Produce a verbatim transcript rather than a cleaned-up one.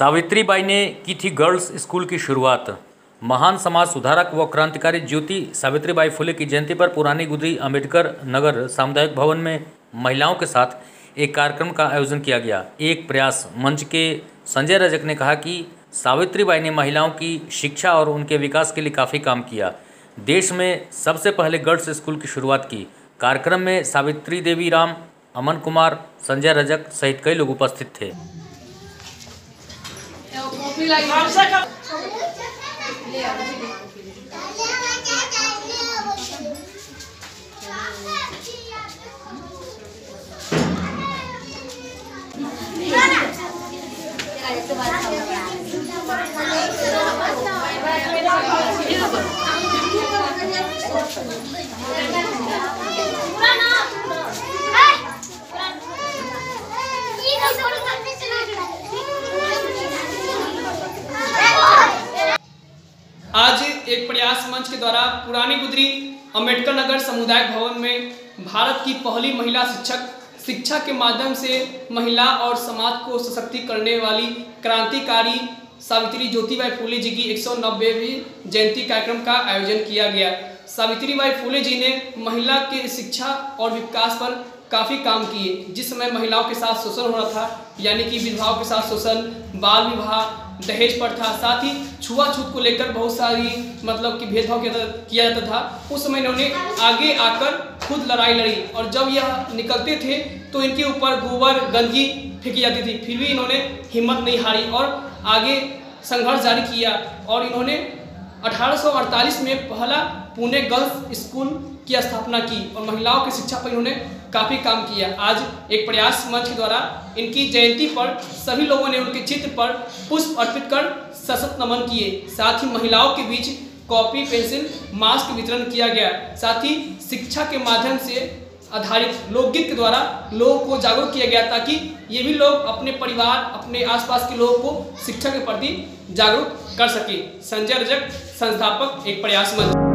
सावित्रीबाई ने की थी गर्ल्स स्कूल की शुरुआत। महान समाज सुधारक व क्रांतिकारी ज्योति सावित्रीबाई फुले की जयंती पर पुरानी गुदरी अम्बेडकर नगर सामुदायिक भवन में महिलाओं के साथ एक कार्यक्रम का आयोजन किया गया। एक प्रयास मंच के संजय रजक ने कहा कि सावित्रीबाई ने महिलाओं की शिक्षा और उनके विकास के लिए काफ़ी काम किया। देश में सबसे पहले गर्ल्स स्कूल की शुरुआत की। कार्यक्रम में सावित्री देवी, राम, अमन कुमार, संजय रजक सहित कई लोग उपस्थित थे। आज एक प्रयास मंच के द्वारा पुरानी गुदरी अम्बेडकर नगर सामुदायिक भवन में भारत की पहली महिला शिक्षक शिक्षा के माध्यम से महिला और समाज को सशक्ति करने वाली क्रांतिकारी सावित्री ज्योतिबाई फुले जी की एक सौ नब्बेवीं जयंती कार्यक्रम का आयोजन किया गया। सावित्रीबाई फुले जी ने महिला के शिक्षा और विकास पर काफ़ी काम किए। जिस समय महिलाओं के साथ शोषण हो रहा था, यानी कि विधवाओं के साथ शोषण, बाल विवाह, दहेज पर था, साथ ही छुआछूत को लेकर बहुत सारी मतलब कि भेदभाव किया जाता था। उस समय इन्होंने आगे आकर खुद लड़ाई लड़ी और जब यह निकलते थे तो इनके ऊपर गोबर, गंदगी फेंकी जाती थी, फिर भी इन्होंने हिम्मत नहीं हारी और आगे संघर्ष जारी किया। और इन्होंने अठारह सौ अड़तालीस में पहला पुणे गर्ल्स स्कूल की स्थापना की और महिलाओं की शिक्षा पर इन्होंने काफ़ी काम किया। आज एक प्रयास मंच के द्वारा इनकी जयंती पर सभी लोगों ने उनके चित्र पर पुष्प अर्पित कर सशक्त नमन किए। साथ ही महिलाओं के बीच कॉपी, पेंसिल, मास्क वितरण किया गया। साथ ही शिक्षा के माध्यम से आधारित लोकगीत के द्वारा लोगों को जागरूक किया गया ताकि ये भी लोग अपने परिवार, अपने आसपास के लोगों को शिक्षा के प्रति जागरूक कर सके। संजय रजक, संस्थापक एक प्रयास मंच।